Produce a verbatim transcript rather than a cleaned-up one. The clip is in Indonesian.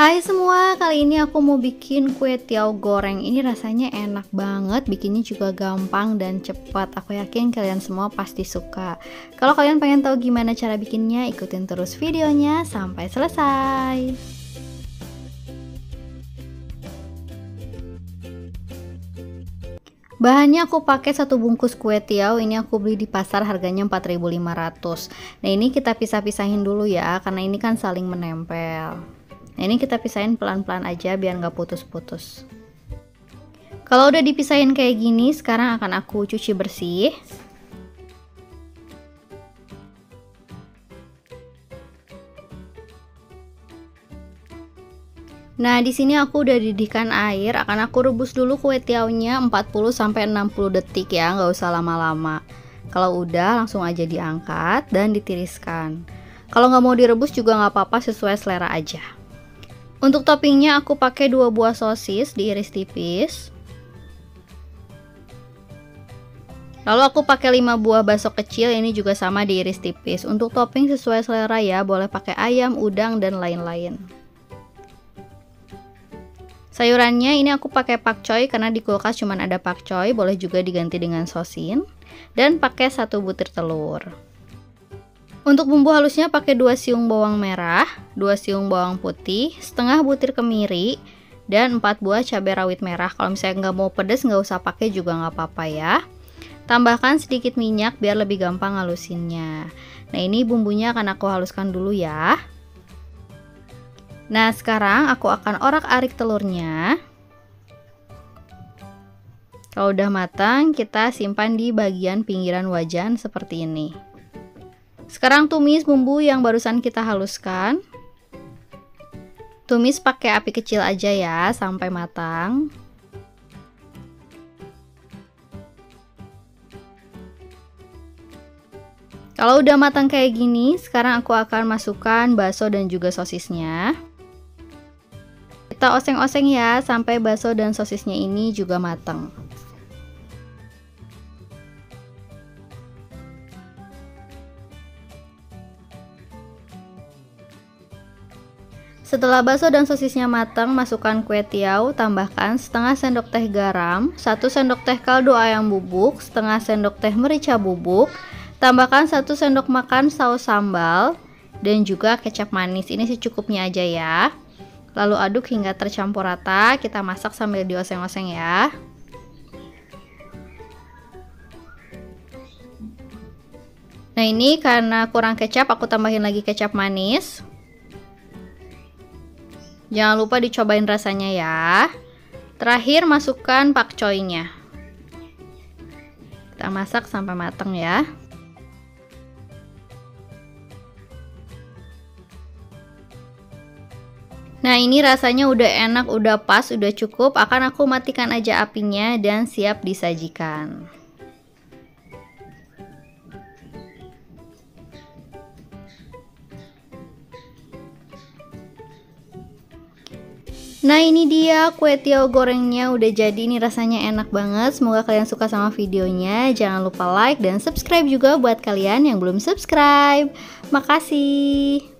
Hai semua, kali ini aku mau bikin kwetiau goreng. Ini rasanya enak banget, bikinnya juga gampang dan cepat. Aku yakin kalian semua pasti suka. Kalau kalian pengen tahu gimana cara bikinnya, ikutin terus videonya sampai selesai. Bahannya aku pakai satu bungkus kwetiau, ini aku beli di pasar harganya empat ribu lima ratus. Nah, ini kita pisah-pisahin dulu ya, karena ini kan saling menempel. Nah, ini kita pisahin pelan-pelan aja biar nggak putus-putus. Kalau udah dipisahin kayak gini, sekarang akan aku cuci bersih. Nah, di sini aku udah didihkan air, akan aku rebus dulu kwetiaunya empat puluh sampai enam puluh detik ya, nggak usah lama-lama. Kalau udah, langsung aja diangkat dan ditiriskan. Kalau nggak mau direbus juga nggak apa-apa, sesuai selera aja. Untuk toppingnya aku pakai dua buah sosis diiris tipis. Lalu aku pakai lima buah bakso kecil, ini juga sama diiris tipis. Untuk topping sesuai selera ya, boleh pakai ayam, udang, dan lain-lain. Sayurannya ini aku pakai pakcoy karena di kulkas cuma ada pakcoy, boleh juga diganti dengan sosin. Dan pakai satu butir telur. Untuk bumbu halusnya pakai dua siung bawang merah, dua siung bawang putih, setengah butir kemiri, dan empat buah cabai rawit merah. Kalau misalnya nggak mau pedas nggak usah pakai juga nggak apa-apa ya. Tambahkan sedikit minyak biar lebih gampang halusinnya. Nah, ini bumbunya akan aku haluskan dulu ya. Nah, sekarang aku akan orak-arik telurnya. Kalau udah matang, kita simpan di bagian pinggiran wajan seperti ini. Sekarang tumis bumbu yang barusan kita haluskan. Tumis pakai api kecil aja ya, sampai matang. Kalau udah matang kayak gini, sekarang aku akan masukkan bakso dan juga sosisnya. Kita oseng-oseng ya sampai bakso dan sosisnya ini juga matang. Setelah bakso dan sosisnya matang, masukkan kwetiau, tambahkan setengah sendok teh garam, satu sendok teh kaldu ayam bubuk, setengah sendok teh merica bubuk, tambahkan satu sendok makan saus sambal, dan juga kecap manis, ini secukupnya aja ya. Lalu aduk hingga tercampur rata, kita masak sambil dioseng-oseng ya. Nah, ini karena kurang kecap, aku tambahin lagi kecap manis. Jangan lupa dicobain rasanya ya. Terakhir masukkan pakcoynya. Kita masak sampai matang ya. Nah, ini rasanya udah enak, udah pas, udah cukup. Akan aku matikan aja apinya dan siap disajikan. Nah, ini dia kwetiau gorengnya udah jadi. Ini rasanya enak banget. Semoga kalian suka sama videonya. Jangan lupa like dan subscribe juga buat kalian yang belum subscribe. Makasih.